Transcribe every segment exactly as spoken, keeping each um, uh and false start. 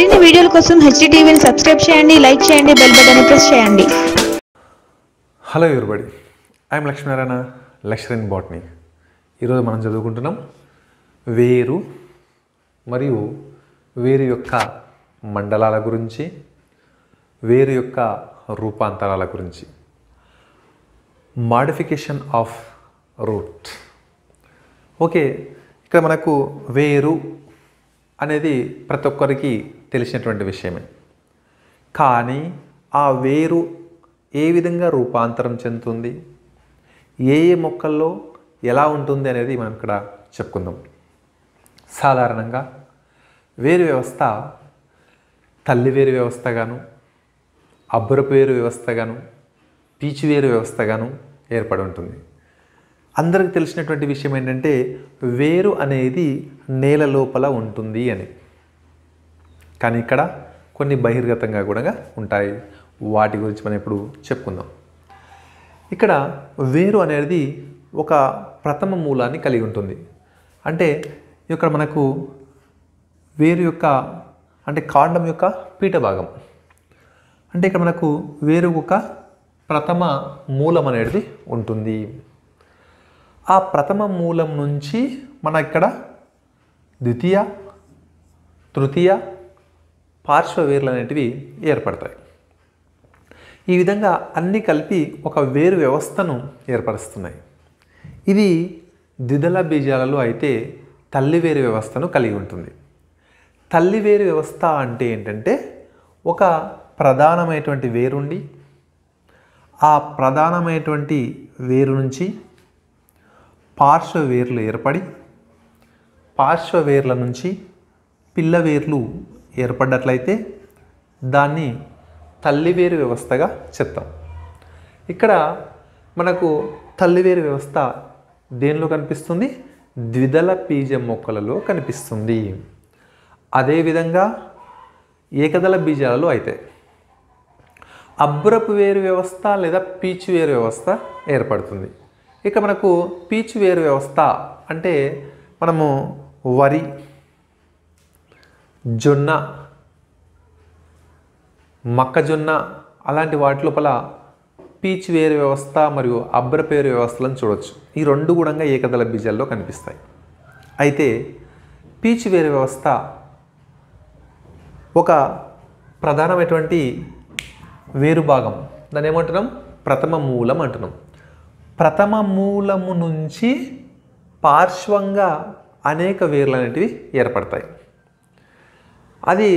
మరిన్ని వీడియోల కోసం H G T V ని సబ్స్క్రైబ్ చేయండి, లైక్ చేయండి, బెల్ బటన్ ప్రెస్ చేయండి. Hello everybody, I am Lakshminarayana, lecturer in botany. ఈ రోజు మనం చదువుకుంటున్నాం వేరు మరియు వేరు యొక్క మండలాల గురించి, వేరు యొక్క రూపాంతరాల గురించి. Modification of root. ఓకే, ఇక్కడ మనకు వేరు అనేది ప్రతి ఒక్కరికి తెలిసినటువంటి విషయమే. కానీ ఆ వేరు ఏ విధంగా రూపాంతరం చెందుతుంది, ఏ ఏ మొక్కల్లో ఎలా ఉంటుంది అనేది మనం ఇక్కడ చెప్పుకుందాం. సాధారణంగా వేరు వ్యవస్థ తల్లి వేరు వ్యవస్థగాను, అబ్బరపు వేరు వ్యవస్థగాను, పీచు వేరు వ్యవస్థగాను ఏర్పడి ఉంటుంది. అందరికీ తెలిసినటువంటి విషయం ఏంటంటే వేరు అనేది నేల లోపల ఉంటుంది అని. కానీ ఇక్కడ కొన్ని బహిర్గతంగా కూడా ఉంటాయి, వాటి గురించి మనం ఇప్పుడు చెప్పుకుందాం. ఇక్కడ వేరు అనేది ఒక ప్రథమ మూలాన్ని కలిగి ఉంటుంది. అంటే ఇక్కడ మనకు వేరు యొక్క అంటే కాండం యొక్క పీఠ భాగం, అంటే ఇక్కడ మనకు వేరు ఒక ప్రథమ మూలం అనేది ఉంటుంది. ఆ ప్రథమ మూలం నుంచి మన ఇక్కడ ద్వితీయ, తృతీయ, పార్శ్వ వేర్లు అనేటివి ఏర్పడతాయి. ఈ విధంగా అన్నీ కలిపి ఒక వేరు వ్యవస్థను ఏర్పరుస్తున్నాయి. ఇది ద్విదళ బీజాలలో అయితే తల్లి వేరు వ్యవస్థను కలిగి ఉంటుంది. తల్లి వేరు వ్యవస్థ అంటే ఏంటంటే ఒక ప్రధానమైనటువంటి వేరుండి, ఆ ప్రధానమైనటువంటి వేరు నుంచి పార్శ్వ వేర్లు ఏర్పడి, పార్శ్వ వేర్ల నుంచి పిల్ల వేర్లు ఏర్పడ్డట్లయితే దాన్ని తల్లి వేరు వ్యవస్థగా చెప్తాం. ఇక్కడ మనకు తల్లి వేరు వ్యవస్థ దేనిలో కనిపిస్తుంది? ద్విదళ బీజ మొక్కలలో కనిపిస్తుంది. అదేవిధంగా ఏకదళ బీజాలలో అయితే అబ్బరపు వేరు వ్యవస్థ లేదా పీచు వేరు వ్యవస్థ ఏర్పడుతుంది. ఇక మనకు పీచు వేరు వ్యవస్థ అంటే మనము వరి, జొన్న, మొక్కజొన్న అలాంటి వాటి లోపల పీచు వేరు వ్యవస్థ మరియు అబ్బరపు వేరు వ్యవస్థలను చూడవచ్చు. ఈ రెండు కూడా ఏకదళ బీజాల్లో కనిపిస్తాయి. అయితే పీచు వేరు వ్యవస్థ ఒక ప్రధానమైనటువంటి వేరు భాగం, దాన్ని ఏమంటున్నాం? ప్రథమ మూలం అంటున్నాం. ప్రథమ మూలము నుంచి పార్శ్వంగా అనేక వేర్లు అనేటివి ఏర్పడతాయి. అది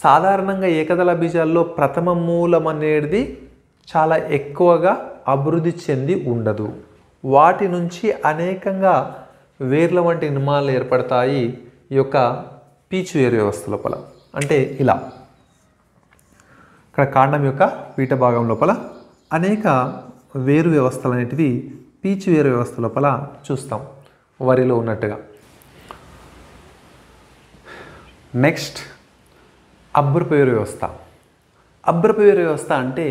సాధారణంగా ఏకదళ బీజాల్లో ప్రథమ మూలం అనేది చాలా ఎక్కువగా అభివృద్ధి చెంది ఉండదు. వాటి నుంచి అనేకంగా వేర్ల వంటి నిర్మాణాలు ఏర్పడతాయి ఈ యొక్క పీచు వేరు వ్యవస్థ లోపల. అంటే ఇలా ఇక్కడ కాండం యొక్క పీఠ భాగం లోపల అనేక వేరు వ్యవస్థలు అనేటివి పీచు వేరు వ్యవస్థ లోపల చూస్తాం, వరిలో ఉన్నట్టుగా. నెక్స్ట్ అబ్బరపు వేరు వ్యవస్థ. అబ్బరపు వేరు వ్యవస్థ అంటే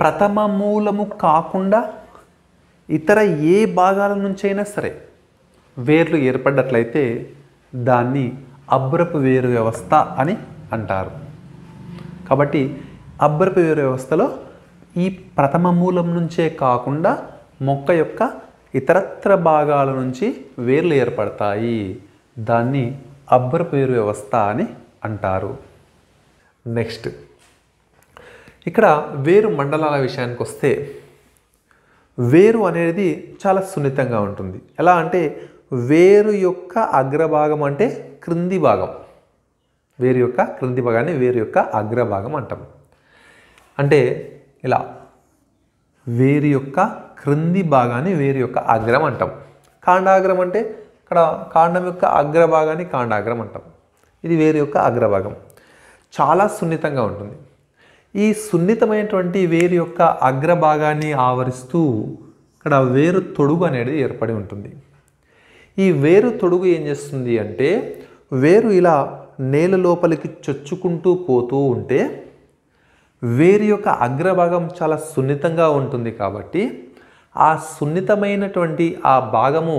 ప్రథమ మూలము కాకుండా ఇతర ఏ భాగాల నుంచైనా సరే వేర్లు ఏర్పడ్డట్లయితే దాన్ని అబ్బరపు వేరు వ్యవస్థ అని అంటారు. కాబట్టి అబ్బరపు వేరు వ్యవస్థలో ఈ ప్రథమ మూలం నుంచే కాకుండా మొక్క యొక్క ఇతరత్ర భాగాల నుంచి వేర్లు ఏర్పడతాయి. దాన్ని అబ్బరపు వేరు వ్యవస్థ అని అంటారు. నెక్స్ట్ ఇక్కడ వేరు మండలాల విషయానికి వస్తే వేరు అనేది చాలా సున్నితంగా ఉంటుంది. ఎలా అంటే వేరు యొక్క అగ్రభాగం అంటే క్రింది భాగం, వేరు యొక్క క్రింది భాగాన్ని వేరు యొక్క అగ్రభాగం అంటాం. అంటే ఇలా వేరు యొక్క క్రింది భాగాన్ని వేరు యొక్క అగ్రం అంటాం. కాండాగ్రం అంటే ఇక్కడ కాండం యొక్క అగ్రభాగాన్ని కాండాగ్రం అంటాం. ఇది వేరు యొక్క అగ్రభాగం, చాలా సున్నితంగా ఉంటుంది. ఈ సున్నితమైనటువంటి వేరు యొక్క అగ్రభాగాన్ని ఆవరిస్తూ ఇక్కడ వేరు తొడుగు అనేది ఏర్పడి ఉంటుంది. ఈ వేరు తొడుగు ఏం చేస్తుంది అంటే వేరు ఇలా నేల లోపలికి చొచ్చుకుంటూ పోతూ ఉంటే వేరు యొక్క అగ్రభాగం చాలా సున్నితంగా ఉంటుంది. కాబట్టి ఆ సున్నితమైనటువంటి ఆ భాగము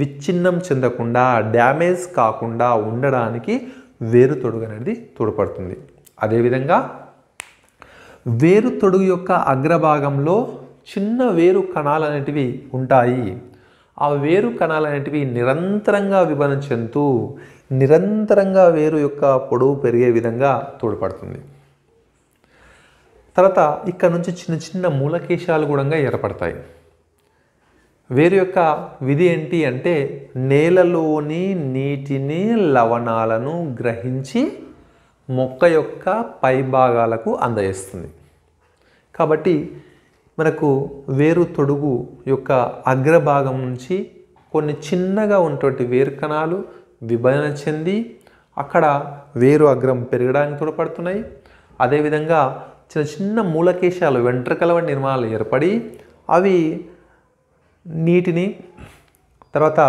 విచ్ఛిన్నం చెందకుండా, డ్యామేజ్ కాకుండా ఉండడానికి వేరు తొడుగు అనేది తోడ్పడుతుంది. అదేవిధంగా వేరు తొడుగు యొక్క అగ్రభాగంలో చిన్న వేరు కణాలు అనేటివి ఉంటాయి. ఆ వేరు కణాలు అనేటివి నిరంతరంగా విభజన చెందుతూ నిరంతరంగా వేరు యొక్క పొడవు పెరిగే విధంగా తోడ్పడుతుంది. తర్వాత ఇక్కడ నుంచి చిన్న చిన్న మూలకేశాలు కూడా ఏర్పడతాయి. వేరు యొక్క విధి ఏంటి అంటే నేలలోని నీటిని లవణాలను గ్రహించి మొక్క యొక్క పైభాగాలకు అందజేస్తుంది. కాబట్టి మనకు వేరు తొడుగు యొక్క అగ్రభాగం నుంచి కొన్ని చిన్నగా ఉన్నటువంటి వేరు కణాలు విభజన చెంది అక్కడ వేరు అగ్రం పెరగడానికి తోడ్పడుతున్నాయి. అదేవిధంగా చిన్న చిన్న మూలకేశాలు వెంట్రుకల వంటి నిర్మాణాలు ఏర్పడి అవి నీటిని తర్వాత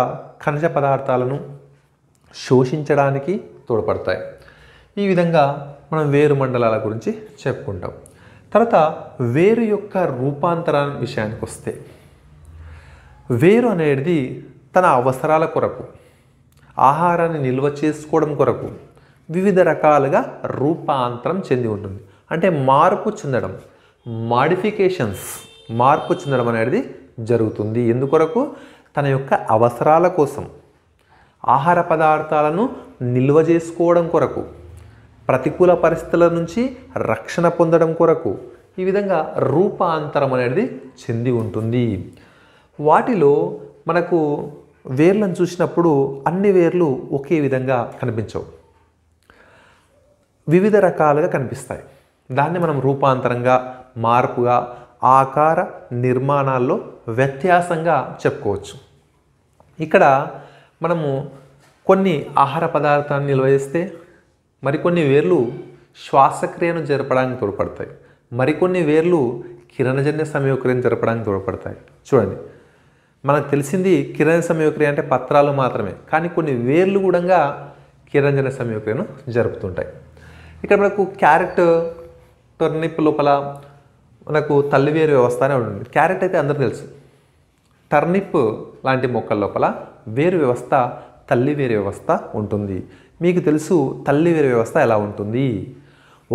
ఖనిజ పదార్థాలను శోషించడానికి తోడ్పడతాయి. ఈ విధంగా మనం వేరు మండలాల గురించి చెప్పుకుంటాం. తర్వాత వేరు యొక్క రూపాంతరం విషయానికి వస్తే వేరు అనేది తన అవసరాల కొరకు ఆహారాన్ని నిల్వ చేసుకోవడం కొరకు వివిధ రకాలుగా రూపాంతరం చెంది ఉంటుంది. అంటే మార్పు చెందడం, మాడిఫికేషన్స్, మార్పు చెందడం అనేది జరుగుతుంది. ఎందుకొరకు? తన యొక్క అవసరాల కోసం, ఆహార పదార్థాలను నిల్వ చేసుకోవడం కొరకు, ప్రతికూల పరిస్థితుల నుంచి రక్షణ పొందడం కొరకు ఈ విధంగా రూపాంతరం అనేది చెంది ఉంటుంది. వాటిలో మనకు వేర్లను చూసినప్పుడు అన్ని వేర్లు ఒకే విధంగా కనిపించవు, వివిధ రకాలుగా కనిపిస్తాయి. దాన్ని మనం రూపాంతరంగా, మార్పుగా, ఆకార నిర్మాణాల్లో వ్యత్యాసంగా చెప్పుకోవచ్చు. ఇక్కడ మనము కొన్ని ఆహార పదార్థాన్ని నిల్వ చేస్తే మరికొన్ని వేర్లు శ్వాసక్రియను జరపడానికి తోడ్పడతాయి, మరికొన్ని వేర్లు కిరణజన్య సంయోక్రియను జరపడానికి తోడ్పడతాయి. చూడండి, మనకు తెలిసింది కిరణజన్య సంయోక్రియ అంటే పత్రాలు మాత్రమే, కానీ కొన్ని వేర్లు కూడా కిరణజన్య సంయోక్రియను జరుపుతుంటాయి. ఇక్కడ మనకు క్యారెట్, టర్నిప్ లోపల మనకు తల్లి వేరు వ్యవస్థ అనే ఉంటుంది. క్యారెట్ అయితే అందరూ తెలుసు. టర్నిప్ లాంటి మొక్కల లోపల వేరు వ్యవస్థ, తల్లి వేరు వ్యవస్థ ఉంటుంది. మీకు తెలుసు తల్లి వేరు వ్యవస్థ ఎలా ఉంటుంది.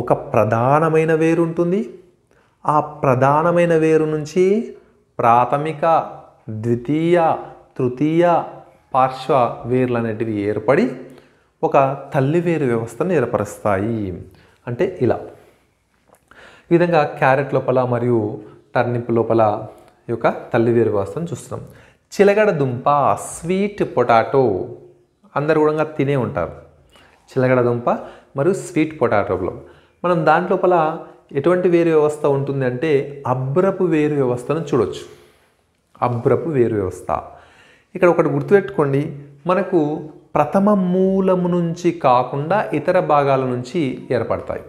ఒక ప్రధానమైన వేరు ఉంటుంది. ఆ ప్రధానమైన వేరు నుంచి ప్రాథమిక, ద్వితీయ, తృతీయ, పార్శ్వ వేర్లు అనేటివి ఏర్పడి ఒక తల్లి వేరు వ్యవస్థను ఏర్పరుస్తాయి. అంటే ఇలా ఈ విధంగా క్యారెట్ లోపల మరియు టర్నిప్ లోపల యొక్క తల్లి వేరు వ్యవస్థను చూస్తాం. చిలగడ దుంప, స్వీట్ పొటాటో అందరు కూడా తినే ఉంటారు. చిలగడ దుంప మరియు స్వీట్ పొటాటోలో మనం దాని లోపల ఎటువంటి వేరు వ్యవస్థ ఉంటుంది అంటే అబ్రపు వేరు వ్యవస్థను చూడవచ్చు. అబ్రపు వేరు వ్యవస్థ ఇక్కడ ఒకటి గుర్తుపెట్టుకోండి, మనకు ప్రథమ మూలము నుంచి కాకుండా ఇతర భాగాల నుంచి ఏర్పడతాయి.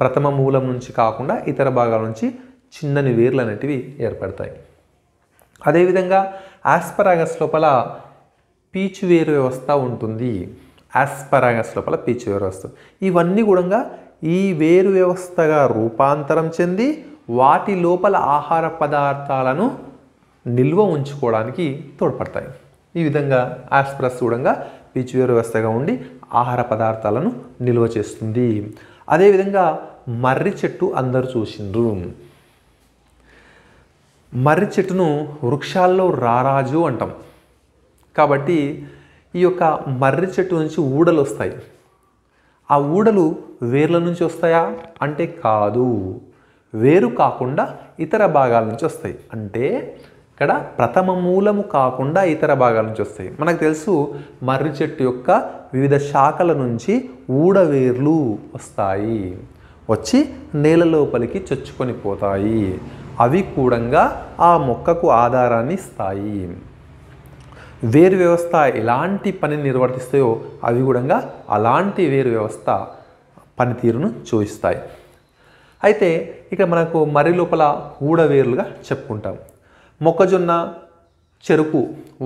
ప్రథమ మూలం నుంచి కాకుండా ఇతర భాగాల నుంచి చిన్నని వేర్లు అనేటివి ఏర్పడతాయి. అదేవిధంగా ఆస్పరాగస్ లోపల పీచు వేరు వ్యవస్థ ఉంటుంది. ఆస్పరాగస్ లోపల పీచు వేరు వ్యవస్థ, ఇవన్నీ కూడా ఈ వేరు వ్యవస్థగా రూపాంతరం చెంది వాటి లోపల ఆహార పదార్థాలను నిల్వ ఉంచుకోవడానికి తోడ్పడతాయి. ఈ విధంగా ఆస్పరస్ కూడా పీచు వేరు వ్యవస్థగా ఉండి ఆహార పదార్థాలను నిల్వ చేస్తుంది. అదేవిధంగా మర్రి చెట్టు అందరూ చూసిండ్రు. మర్రి చెట్టును వృక్షాల్లో రారాజు అంటాం. కాబట్టి ఈ యొక్క మర్రి చెట్టు నుంచి ఊడలు వస్తాయి. ఆ ఊడలు వేర్ల నుంచి వస్తాయా అంటే కాదు, వేరు కాకుండా ఇతర భాగాల నుంచి వస్తాయి. అంటే ఇక్కడ ప్రథమ మూలము కాకుండా ఇతర భాగాల నుంచి వస్తాయి. మనకు తెలుసు మర్రి చెట్టు యొక్క వివిధ శాఖల నుంచి ఊడవేర్లు వస్తాయి, వచ్చి నేల లోపలికి చొచ్చుకొని పోతాయి. అవి కూడా ఆ మొక్కకు ఆధారాన్ని ఇస్తాయి. వేరు వ్యవస్థ ఎలాంటి పనిని నిర్వర్తిస్తాయో అవి కూడా అలాంటి వేరు వ్యవస్థ పనితీరును చూపిస్తాయి. అయితే ఇక్కడ మనకు మర్రి లోపల ఊడవేర్లుగా చెప్పుకుంటాం. మొక్కజొన్న, చెరుకు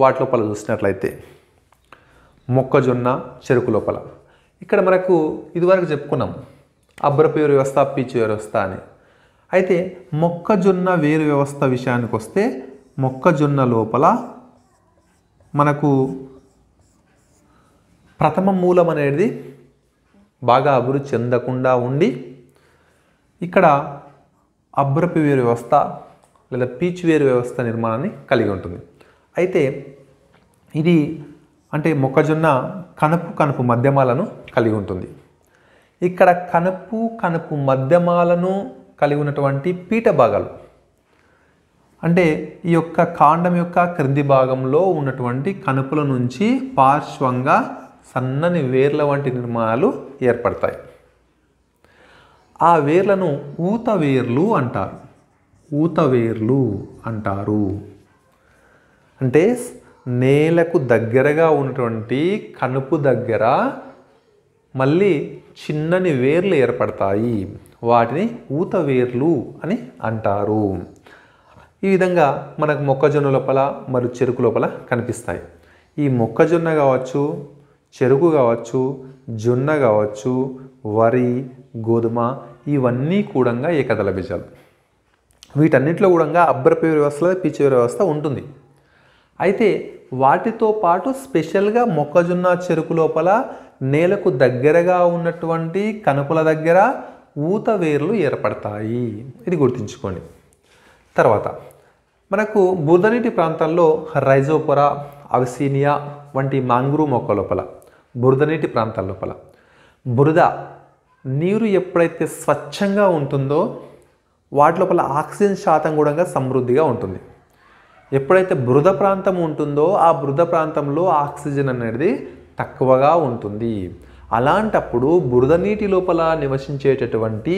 వాటి లోపల చూసినట్లయితే మొక్కజొన్న, చెరుకు లోపల ఇక్కడ మనకు ఇదివరకు చెప్పుకున్నాం అబ్రపు వేరు వ్యవస్థ, పీచు వేరు వ్యవస్థ అని. అయితే మొక్కజొన్న వేరు వ్యవస్థ విషయానికి వస్తే మొక్కజొన్న లోపల మనకు ప్రథమ మూలం అనేది బాగా అభివృద్ధి చెందకుండా ఉండి ఇక్కడ అబ్రపివేరు వ్యవస్థ లేదా పీచ్ వేరు వ్యవస్థ నిర్మాణాన్ని కలిగి ఉంటుంది. అయితే ఇది అంటే మొక్కజొన్న కణపు కణపు మధ్యమాలను కలిగి ఉంటుంది. ఇక్కడ కణపు కణపు మధ్యమాలను కలిగి ఉన్నటువంటి పీట భాగాలు అంటే ఈ యొక్క కాండం యొక్క క్రింది భాగంలో ఉన్నటువంటి కణపుల నుంచి పార్శ్వంగా సన్నని వేర్ల వంటి నిర్మాణాలు ఏర్పడతాయి. ఆ వేర్లను ఊత వేర్లు అంటారు. ఊత వేర్లు అంటారు అంటే నేలకు దగ్గరగా ఉన్నటువంటి కణుపు దగ్గర మళ్ళీ చిన్నని వేర్లు ఏర్పడతాయి. వాటిని ఊత వేర్లు అని అంటారు. ఈ విధంగా మనకు మొక్కజొన్న లోపల మరియు చెరుకు లోపల కనిపిస్తాయి. ఈ మొక్కజొన్న కావచ్చు, చెరుకు కావచ్చు, జొన్న కావచ్చు, వరి, గోధుమ ఇవన్నీ కూడా ఏకదళ బీజాలు. వీటన్నిటిలో కూడా అబ్రపేరు వ్యవస్థలో పీచవేరు వ్యవస్థ ఉంటుంది. అయితే వాటితో పాటు స్పెషల్గా మొక్కజొన్న చెరుకు లోపల నేలకు దగ్గరగా ఉన్నటువంటి కణుపుల దగ్గర ఊత వేర్లు ఏర్పడతాయి. ఇది గుర్తుంచుకోండి. తర్వాత మనకు బురదనీటి ప్రాంతాల్లో రైజోపొరా, అవిసీనియా వంటి మాంగ్రూ మొక్క లోపల బురదనీటి ప్రాంతాల లోపల బురద నీరు ఎప్పుడైతే స్వచ్ఛంగా ఉంటుందో వాటి లోపల ఆక్సిజన్ శాతం కూడా సమృద్ధిగా ఉంటుంది. ఎప్పుడైతే బురద ప్రాంతం ఉంటుందో ఆ బురద ప్రాంతంలో ఆక్సిజన్ అనేది తక్కువగా ఉంటుంది. అలాంటప్పుడు బురద నీటి లోపల నివసించేటటువంటి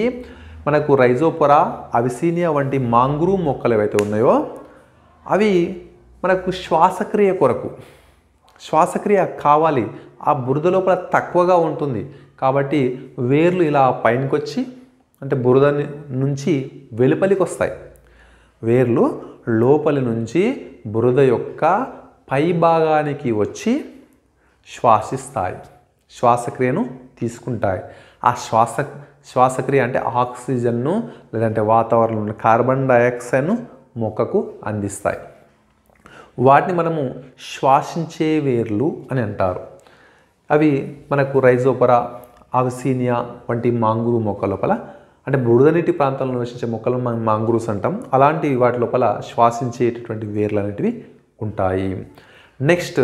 మనకు రైజోపొరా, అవిసీనియా వంటి మాంగ్రూ మొక్కలు ఏవైతే ఉన్నాయో అవి మనకు శ్వాసక్రియ కొరకు శ్వాసక్రియ కావాలి. ఆ బురద లోపల తక్కువగా ఉంటుంది కాబట్టి వేర్లు ఇలా పైనకి వచ్చి అంటే బురద నుంచి వెలుపలికి వస్తాయి. వేర్లు లోపలి నుంచి బురద యొక్క పై భాగానికి వచ్చి శ్వాసిస్తాయి, శ్వాసక్రియను తీసుకుంటాయి. ఆ శ్వాస శ్వాసక్రియ అంటే ఆక్సిజన్ను లేదంటే వాతావరణంలో కార్బన్ డైఆక్సైడ్ను మొక్కకు అందిస్తాయి. వాటిని మనము శ్వాసించే వేర్లు అని అంటారు. అవి మనకు రైజోపొరా, అవిసీనియా వంటి మాంగ్రూ మొక్క లోపల అంటే బురదనీటి ప్రాంతాలను నివసించే మొక్కలు మనం మాంగ్రూస్ అంటాం. అలాంటి వాటి లోపల శ్వాసించేటటువంటి వేర్లు అనేటివి ఉంటాయి. నెక్స్ట్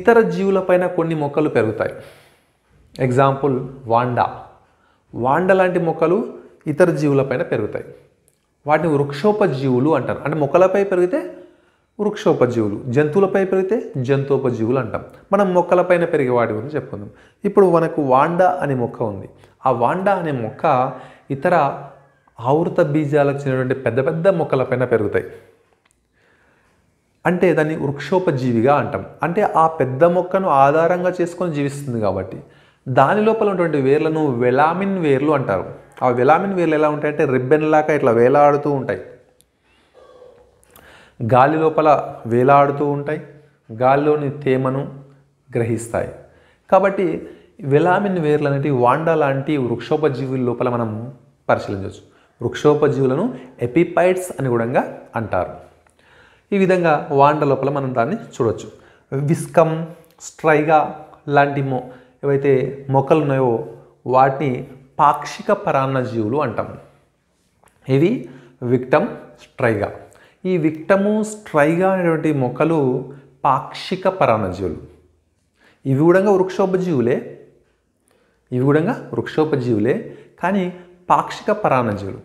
ఇతర జీవులపైన కొన్ని మొక్కలు పెరుగుతాయి. Example Wanda. వాండ లాంటి మొక్కలు ఇతర జీవులపైన పెరుగుతాయి. వాటిని వృక్షోపజీవులు అంటారు. అంటే మొక్కలపై పెరిగితే వృక్షోపజీవులు, జంతువులపై పెరిగితే జంతువుపజీవులు అంటాం. మనం మొక్కలపైన పెరిగే వాటి గురించి చెప్పుకుందాం. ఇప్పుడు మనకు వాండ అనే మొక్క ఉంది. ఆ వాండ అనే మొక్క ఇతర ఆవృత బీజాలకు చెందినటువంటి పెద్ద పెద్ద మొక్కలపైన పెరుగుతాయి. అంటే దాన్ని వృక్షోపజీవిగా అంటాం. అంటే ఆ పెద్ద మొక్కను ఆధారంగా చేసుకొని జీవిస్తుంది కాబట్టి దాని లోపల ఉన్నటువంటి వేర్లను వెలామిన్ వేర్లు అంటారు. ఆ వెలామిన్ వేర్లు ఎలా ఉంటాయంటే రిబ్బెన్ లాగా ఇట్లా వేలాడుతూ ఉంటాయి, గాలి లోపల వేలాడుతూ ఉంటాయి, గాలిలోని తేమను గ్రహిస్తాయి. కాబట్టి వెలామిన్ వేర్లు అనేవి వాండా లాంటి వృక్షోపజీవుల లోపల మనం పరిశీలించవచ్చు. వృక్షోపజీవులను ఎపిపైట్స్ అని కూడా అంటారు. ఈ విధంగా వాండ లోపల మనం దాన్ని చూడవచ్చు. విస్కమ్, స్ట్రైగా లాంటి మో ఏవైతే మొక్కలు ఉన్నాయో వాటిని పాక్షిక పరాన్నజీవులు అంటాము. ఇవి విక్టమ్, స్ట్రైగా. ఈ విక్టము, స్ట్రైగా అనేటువంటి మొక్కలు పాక్షిక పరాన్నజీవులు. ఇవి కూడా వృక్షోపజీవులే ఇవి కూడా వృక్షోపజీవులే కానీ పాక్షిక పరాన్నజీవులు.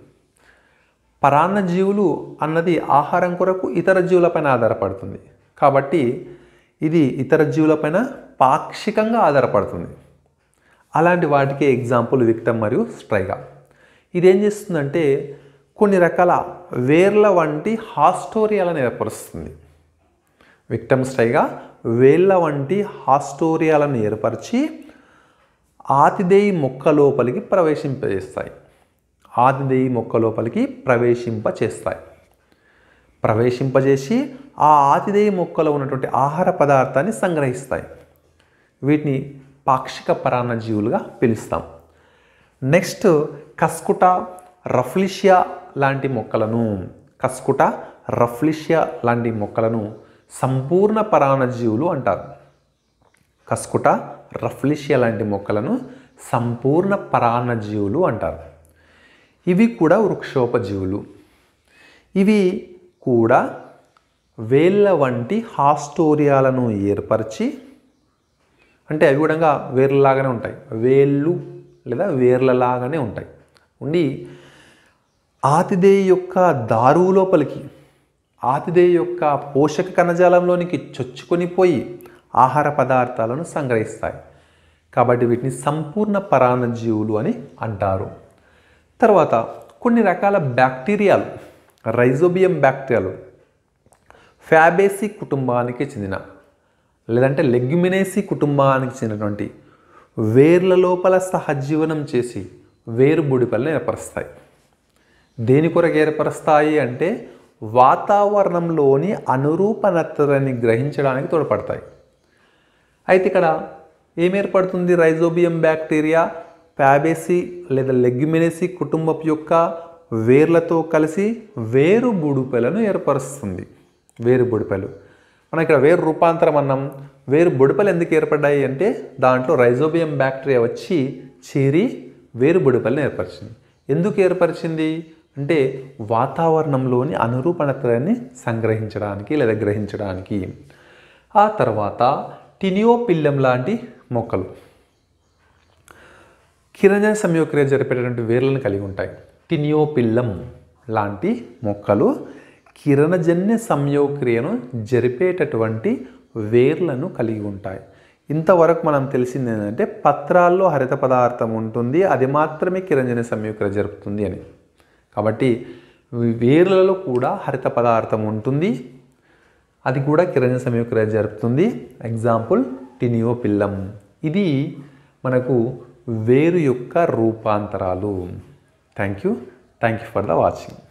పరాన్నజీవులు అన్నది ఆహారం కొరకు ఇతర జీవులపైన ఆధారపడుతుంది కాబట్టి ఇది ఇతర జీవులపైన పాక్షికంగా ఆధారపడుతుంది. అలాంటి వాటికి ఎగ్జాంపుల్ విక్టమ్ మరియు స్ట్రైగా. ఇదేం చేస్తుందంటే కొన్ని రకాల వేర్ల వంటి హాస్టోరియాలను ఏర్పరుస్తుంది. విక్టమ్, స్ట్రైగా వేర్ల వంటి హాస్టోరియాలను ఏర్పరిచి ఆతిథేయ మొక్క లోపలికి ప్రవేశింపజేస్తాయి. ఆతిథేయ మొక్క లోపలికి ప్రవేశింపచేస్తాయి. ప్రవేశింపజేసి ఆ ఆతిథేయ మొక్కలో ఉన్నటువంటి ఆహార పదార్థాన్ని సంగ్రహిస్తాయి. వీటిని పాక్షిక పరాన్నజీవులుగా పిలుస్తాం. నెక్స్ట్ కస్కుట, రఫ్లిషియా లాంటి మొక్కలను కస్కుట రఫ్లిషియా లాంటి మొక్కలను సంపూర్ణ పరాన్నజీవులు అంటారు. కస్కుట రఫ్లిషియా లాంటి మొక్కలను సంపూర్ణ పరాన్నజీవులు అంటారు. ఇవి కూడా వృక్షోపజీవులు. ఇవి కూడా వేళ్ళ వంటి హాస్టోరియాలను ఏర్పరిచి, అంటే అవి కూడా వేర్లలాగానే ఉంటాయి, వేళ్ళు లేదా వేర్లలాగానే ఉంటాయి ఉండి ఆతిథేయ యొక్క దారువు లోపలికి, ఆతిథేయ యొక్క పోషక కణజాలంలోనికి చొచ్చుకొని పోయి ఆహార పదార్థాలను సంగ్రహిస్తాయి. కాబట్టి వీటిని సంపూర్ణ పరాన్నజీవులు అని అంటారు. తర్వాత కొన్ని రకాల బ్యాక్టీరియాలు, రైజోబియం బ్యాక్టీరియాలు ఫ్యాబేసి కుటుంబానికి చెందిన లేదంటే లెగ్యుమినేసి కుటుంబానికి చెందినటువంటి వేర్ల లోపల సహజీవనం చేసి వేరు బుడిపల్ని ఏర్పరుస్తాయి. దేని కొరకు ఏర్పరుస్తాయి అంటే వాతావరణంలోని అనురూపణతని గ్రహించడానికి తోడ్పడతాయి. అయితే ఇక్కడ ఏం ఏర్పడుతుంది, రైజోబియం బ్యాక్టీరియా ఫ్యాబేసి లేదా లెగ్యుమినేసి కుటుంబపు యొక్క వేర్లతో కలిసి వేరు బుడిపలను ఏర్పరుస్తుంది. వేరు బుడిపలు మనం ఇక్కడ వేరు రూపాంతరం అన్నాం. వేరు బుడిపలు ఎందుకు ఏర్పడ్డాయి అంటే దాంట్లో రైజోబియం బ్యాక్టీరియా వచ్చి చేరి వేరు బుడిపలను ఏర్పరిచింది. ఎందుకు ఏర్పరిచింది అంటే వాతావరణంలోని అనురూపణతని సంగ్రహించడానికి లేదా గ్రహించడానికి. ఆ తర్వాత టినియోపిల్లం లాంటి మొక్కలు కిరణజన్య సంయోగక్రియ జరిపేటటువంటి వేర్లను కలిగి ఉంటాయి. టినియోపిల్లం లాంటి మొక్కలు కిరణజన్య సంయోగక్రియను జరిపేటటువంటి వేర్లను కలిగి ఉంటాయి. ఇంతవరకు మనం తెలిసింది ఏంటంటే పత్రాల్లో హరిత పదార్థం ఉంటుంది, అది మాత్రమే కిరణజన్య సంయోగక్రియ జరుపుతుంది అని. కాబట్టి వేర్లలో కూడా హరిత పదార్థం ఉంటుంది, అది కూడా కిరణజన్య సంయోగక్రియ జరుపుతుంది. ఎగ్జాంపుల్ టినియోపిల్లం. ఇది మనకు వేరు యొక్క రూపాంతరాలు. Thank you thank you for the watching.